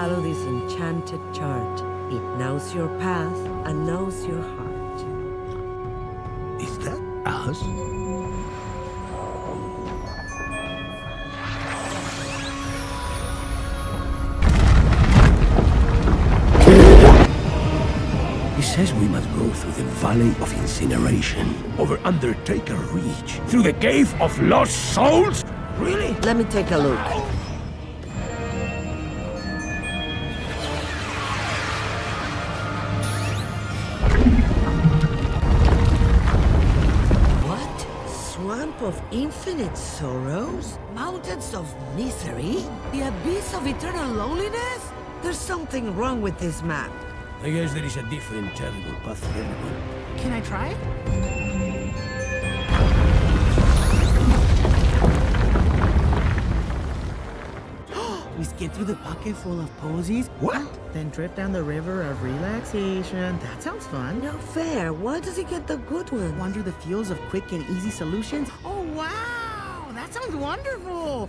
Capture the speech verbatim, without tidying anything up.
follow this enchanted chart. It knows your path and knows your heart. Is that us? It says we must go through the Valley of Incineration, over Undertaker Reach, through the Cave of Lost Souls? Really? Let me take a look. What? Swamp of infinite sorrows? Mountains of misery? The abyss of eternal loneliness? There's something wrong with this map. I guess there is a different terrible path for everyone. Can I try? We skid through the bucket full of posies. What? Then drift down the river of relaxation. That sounds fun. No fair. Why does he get the good one? Wander the fields of quick and easy solutions. Oh, wow. That sounds wonderful.